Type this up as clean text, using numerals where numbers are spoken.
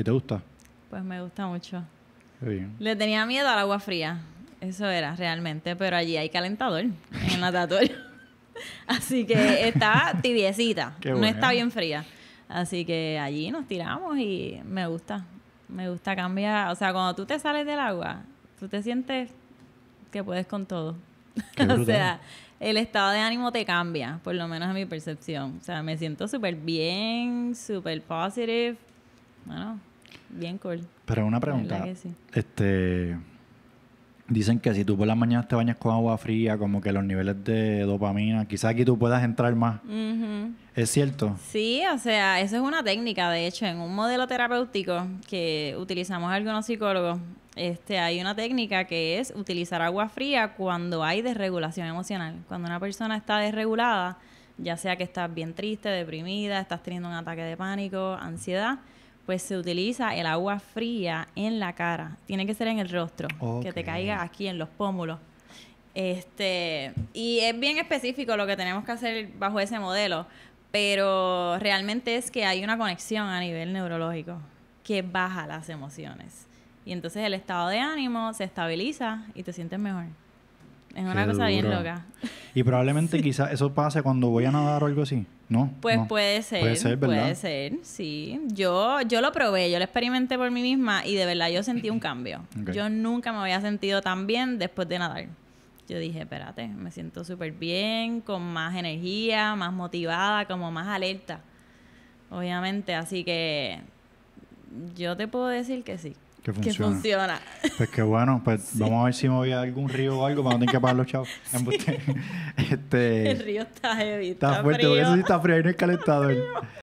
¿Y te gusta? Pues me gusta mucho. Bien. Le tenía miedo al agua fría. Eso era realmente, pero allí hay calentador en la tatuaje. Así que está tibiecita, no está bien fría. Así que allí nos tiramos y me gusta. Me gusta cambiar. O sea, cuando tú te sales del agua, tú te sientes que puedes con todo. O sea, el estado de ánimo te cambia, por lo menos a mi percepción. O sea, me siento súper bien, súper positive. Bueno, bien cool. Pero una pregunta. Sí. Dicen que si tú por las mañanas te bañas con agua fría, como que los niveles de dopamina, quizás aquí tú puedas entrar más. Uh-huh. ¿Es cierto? Sí, o sea, eso es una técnica. De hecho, en un modelo terapéutico que utilizamos algunos psicólogos, hay una técnica que es utilizar agua fría cuando hay desregulación emocional. Cuando una persona está desregulada, ya sea que estás bien triste, deprimida, estás teniendo un ataque de pánico, ansiedad, pues se utiliza el agua fría en la cara. Tiene que ser en el rostro, okay, que te caiga aquí en los pómulos. Y es bien específico lo que tenemos que hacer bajo ese modelo, pero realmente es que hay una conexión a nivel neurológico que baja las emociones. Y entonces el estado de ánimo se estabiliza y te sientes mejor. Es una cosa bien loca. Y probablemente sí, quizás eso pase cuando voy a nadar o algo así, ¿no? Pues no. Puede ser. Puede ser, ¿verdad? Puede ser, sí. Yo lo probé, yo lo experimenté por mí misma y de verdad yo sentí un cambio. Okay. Yo nunca me había sentido tan bien después de nadar. Yo dije, espérate, me siento súper bien, con más energía, más motivada, como más alerta. Obviamente, así que yo te puedo decir que sí. Que funciona. Pues que bueno, pues sí. Vamos a ver si me voy a algún río o algo para no tener que pagar los chavos. Sí. El río está heavy, está fuerte, frío. Porque eso sí está frío y no es calentador.